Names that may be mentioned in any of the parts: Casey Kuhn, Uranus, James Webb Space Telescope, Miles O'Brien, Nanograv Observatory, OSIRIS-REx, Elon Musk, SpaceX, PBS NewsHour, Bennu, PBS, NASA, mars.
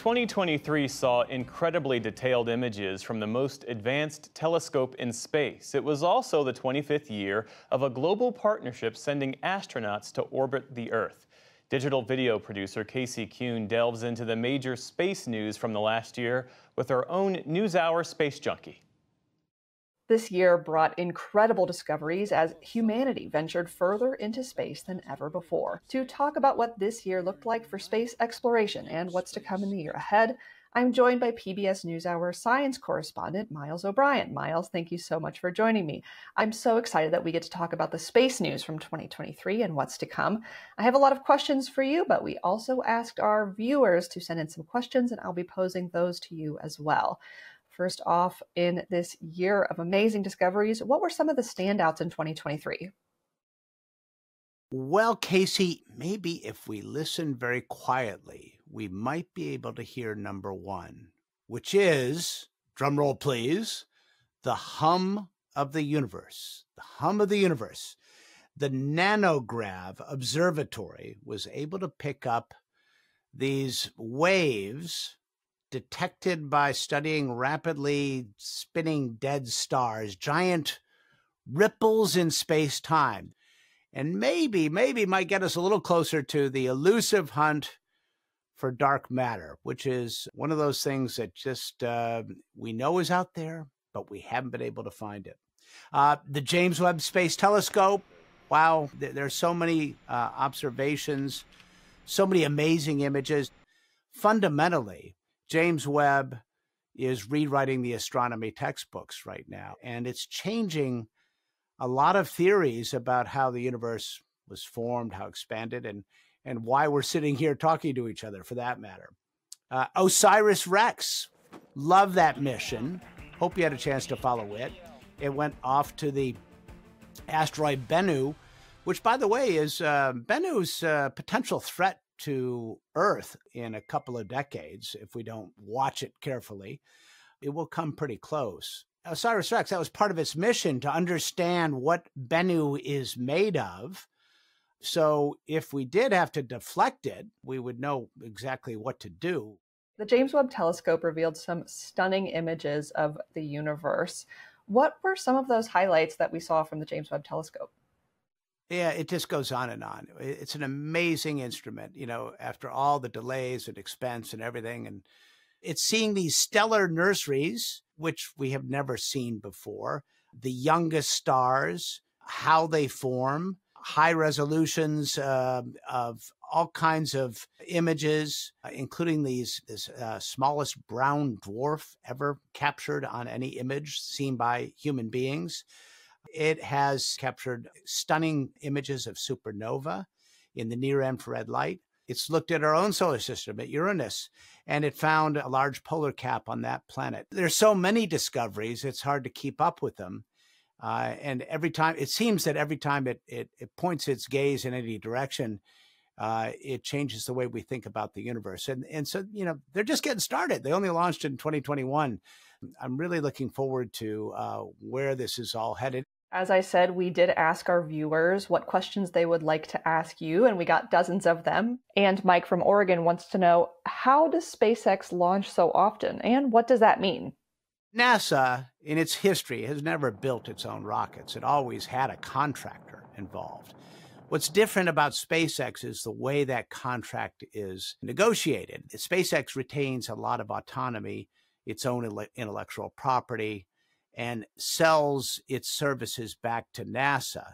2023 saw incredibly detailed images from the most advanced telescope in space. It was also the 25th year of a global partnership sending astronauts to orbit the Earth. Digital video producer Casey Kuhn delves into the major space news from the last year with our own NewsHour Space Junkie. This year brought incredible discoveries as humanity ventured further into space than ever before. To talk about what this year looked like for space exploration and what's to come in the year ahead, I'm joined by PBS NewsHour science correspondent Miles O'Brien. Miles, thank you so much for joining me. I'm so excited that we get to talk about the space news from 2023 and what's to come. I have a lot of questions for you, but we also asked our viewers to send in some questions, and I'll be posing those to you as well. First off, in this year of amazing discoveries, what were some of the standouts in 2023? Well, Casey, maybe if we listen very quietly, we might be able to hear number one, which is, drumroll please, the hum of the universe. The hum of the universe. The Nanograv Observatory was able to pick up these waves detected by studying rapidly spinning dead stars, giant ripples in space-time. And maybe might get us a little closer to the elusive hunt for dark matter, which is one of those things that just we know is out there, but we haven't been able to find it. The James Webb Space Telescope, wow, there's so many observations, so many amazing images. Fundamentally, James Webb is rewriting the astronomy textbooks right now, and it's changing a lot of theories about how the universe was formed, how expanded, and why we're sitting here talking to each other, for that matter. OSIRIS-REx, love that mission. Hope you had a chance to follow it. It went off to the asteroid Bennu, which, by the way, is Bennu's potential threat to Earth in a couple of decades. If we don't watch it carefully, it will come pretty close. OSIRIS-REx, that was part of its mission, to understand what Bennu is made of. So if we did have to deflect it, we would know exactly what to do. The James Webb Telescope revealed some stunning images of the universe. What were some of those highlights that we saw from the James Webb Telescope? Yeah, it just goes on and on. It's an amazing instrument, you know, after all the delays and expense and everything. And it's seeing these stellar nurseries, which we have never seen before, the youngest stars, how they form, high resolutions of all kinds of images, including this smallest brown dwarf ever captured on any image seen by human beings. It has captured stunning images of supernova in the near-infrared light. It's looked at our own solar system, at Uranus, and it found a large polar cap on that planet. There's so many discoveries, it's hard to keep up with them. And every time, it seems that every time it points its gaze in any direction, it changes the way we think about the universe. And so, you know, they're just getting started. They only launched in 2021. I'm really looking forward to where this is all headed. As I said, we did ask our viewers what questions they would like to ask you, and we got dozens of them. And Mike from Oregon wants to know, how does SpaceX launch so often, and what does that mean? NASA, in its history, has never built its own rockets. It always had a contractor involved. What's different about SpaceX is the way that contract is negotiated. SpaceX retains a lot of autonomy, its own intellectual property, and sells its services back to NASA.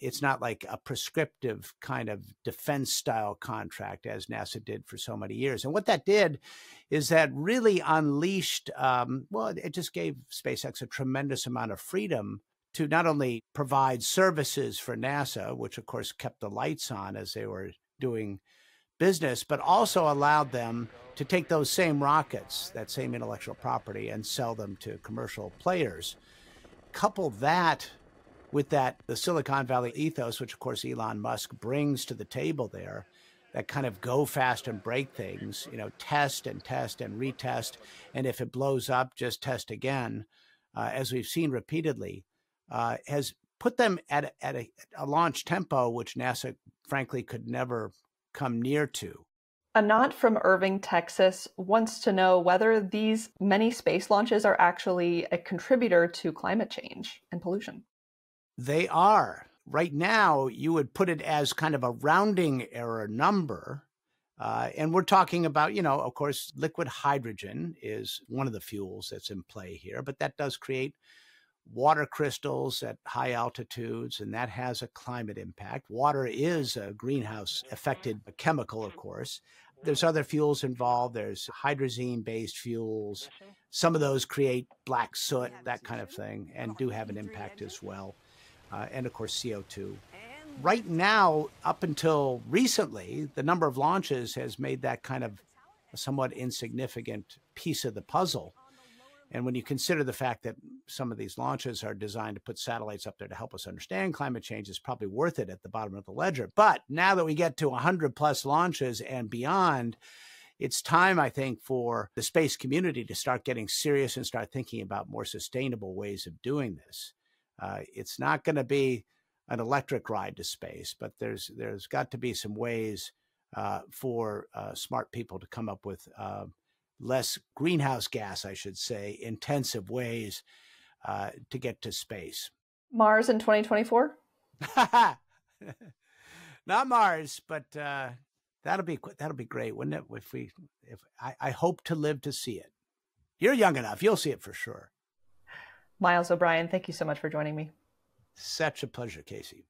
It's not like a prescriptive kind of defense-style contract as NASA did for so many years. And what that did is that really unleashed, it just gave SpaceX a tremendous amount of freedom to not only provide services for NASA, which of course kept the lights on as they were doing business, but also allowed them to take those same rockets, that same intellectual property, and sell them to commercial players. Couple that with the Silicon Valley ethos, which of course Elon Musk brings to the table there, that kind of go fast and break things, you know, test and test and retest. And if it blows up, just test again, as we've seen repeatedly. Has put them at a launch tempo which NASA, frankly, could never come near to. Anant from Irving, Texas, wants to know whether these many space launches are actually a contributor to climate change and pollution. They are. Right now, you would put it as kind of a rounding error number. And we're talking about, you know, of course, liquid hydrogen is one of the fuels that's in play here, but that does create water crystals at high altitudes, and that has a climate impact. Water is a greenhouse-affected chemical, of course. There's other fuels involved. There's hydrazine-based fuels. Some of those create black soot, that kind of thing, and do have an impact as well. And, of course, CO2. Right now, up until recently, the number of launches has made that kind of a somewhat insignificant piece of the puzzle. And when you consider the fact that some of these launches are designed to put satellites up there to help us understand climate change, it's probably worth it at the bottom of the ledger. But now that we get to 100 plus launches and beyond, it's time, I think, for the space community to start getting serious and start thinking about more sustainable ways of doing this. It's not going to be an electric ride to space, but there's got to be some ways for smart people to come up with less greenhouse gas, I should say, intensive ways to get to space. Mars in 2024? Not Mars, but that'll be great, wouldn't it? If I hope to live to see it. You're young enough; you'll see it for sure. Miles O'Brien, thank you so much for joining me. Such a pleasure, Casey.